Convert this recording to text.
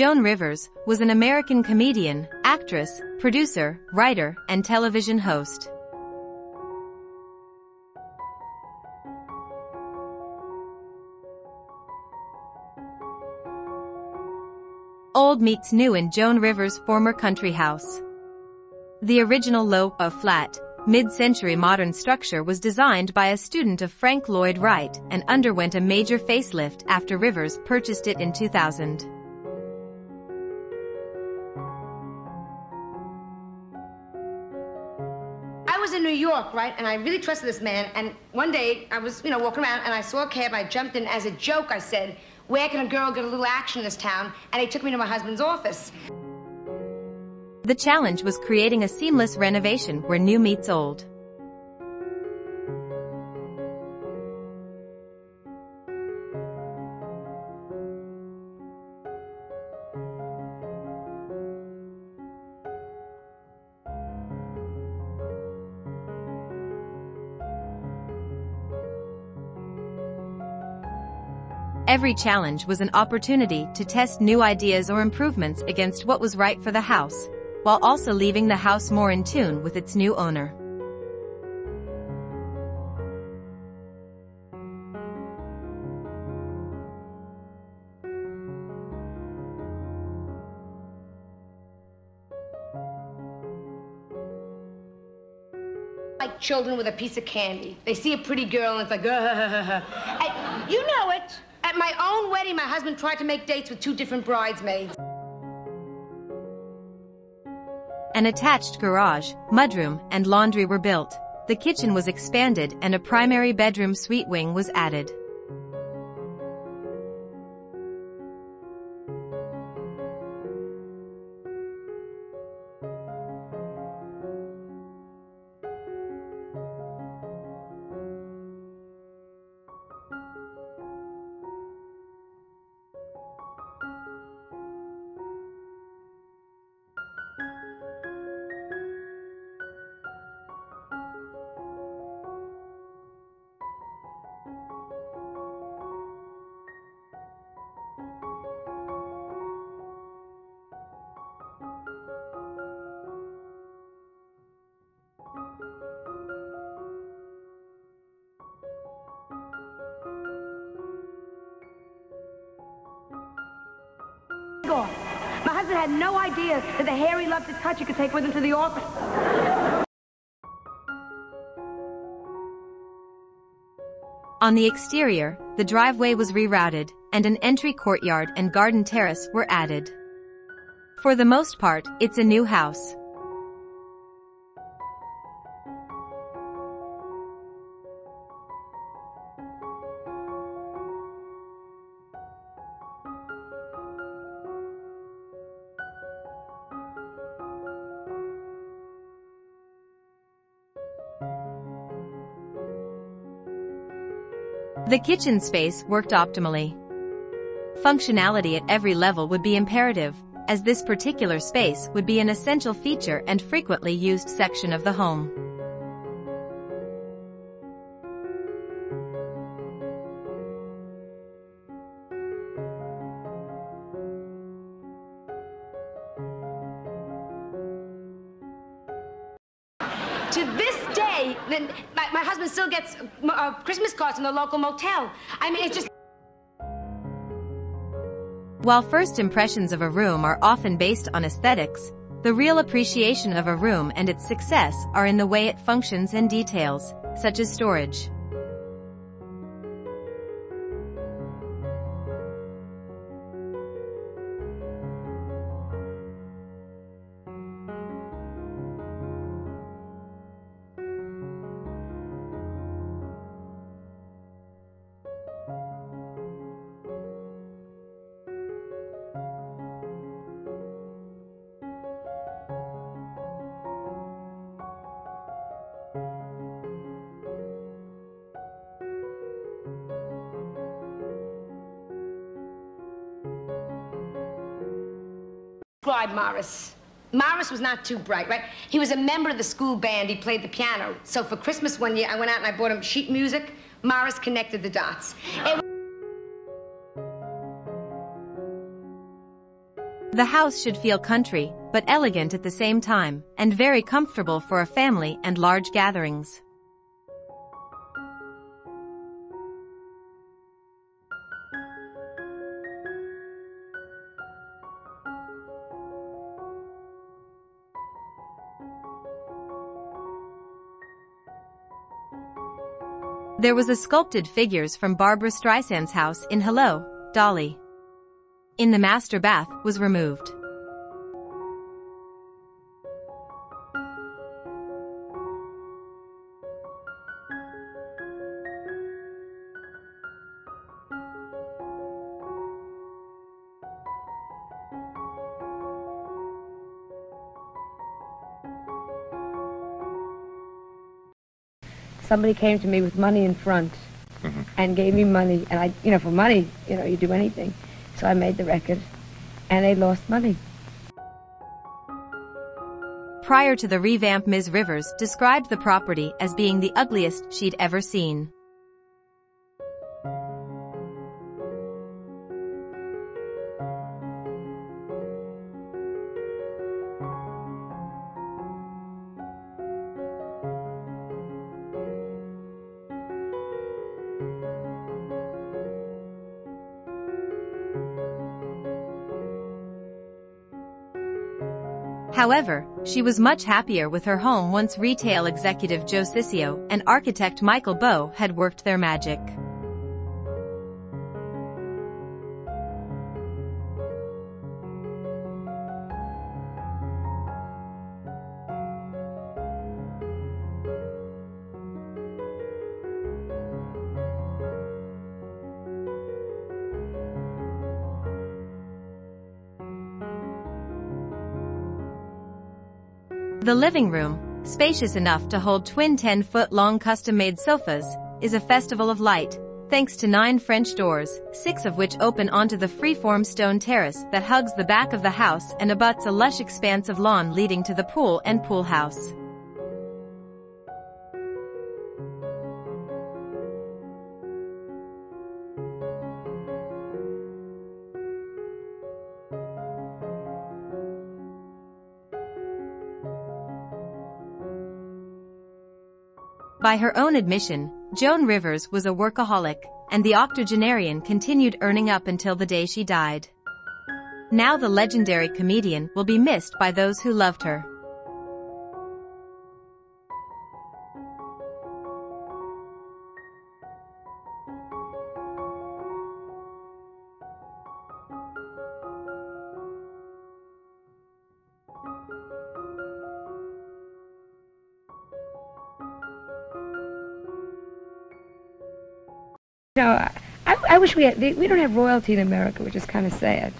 Joan Rivers, was an American comedian, actress, producer, writer, and television host. Old meets new in Joan Rivers' former country house. The original low, a flat, mid-century modern structure was designed by a student of Frank Lloyd Wright and underwent a major facelift after Rivers purchased it in 2000. I was in New York, right, and I really trusted this man, and one day I was, walking around and I saw a cab. I jumped in as a joke. I said, "Where can a girl get a little action in this town?" And he took me to my husband's office. The challenge was creating a seamless renovation where new meets old. Every challenge was an opportunity to test new ideas or improvements against what was right for the house, while also leaving the house more in tune with its new owner. Like children with a piece of candy. They see a pretty girl and it's like, and you know it. At my own wedding, my husband tried to make dates with two different bridesmaids. An attached garage, mudroom, and laundry were built. The kitchen was expanded and a primary bedroom suite wing was added. My husband had no idea that the hair he loved to touch he could take with him to the office. On the exterior, the driveway was rerouted, and an entry courtyard and garden terrace were added. For the most part, it's a new house. The kitchen space worked optimally. Functionality at every level would be imperative, as this particular space would be an essential feature and frequently used section of the home. To this day, my husband still gets Christmas cards from the local motel. I mean, it's just... While first impressions of a room are often based on aesthetics, the real appreciation of a room and its success are in the way it functions and details, such as storage. Describe Morris. Morris was not too bright, right? He was a member of the school band. He played the piano. So for Christmas one year, I went out and I bought him sheet music. Morris connected the dots. The house should feel country, but elegant at the same time, and very comfortable for a family and large gatherings. There was a sculpted figures from Barbara Streisand's house in Hello, Dolly. In the master bath was removed. Somebody came to me with money in front and gave me money, and I, for money, you do anything. So I made the record, and they lost money. Prior to the revamp, Ms. Rivers described the property as being the ugliest she'd ever seen. However, she was much happier with her home once retail executive Joe Ciccio and architect Michael Bowe had worked their magic. The living room, spacious enough to hold twin 10-foot-long custom-made sofas, is a festival of light, thanks to 9 French doors, 6 of which open onto the freeform stone terrace that hugs the back of the house and abuts a lush expanse of lawn leading to the pool and pool house. By her own admission, Joan Rivers was a workaholic, and the octogenarian continued earning up until the day she died. Now the legendary comedian will be missed by those who loved her. I wish we don't have royalty in America, which is kind of sad.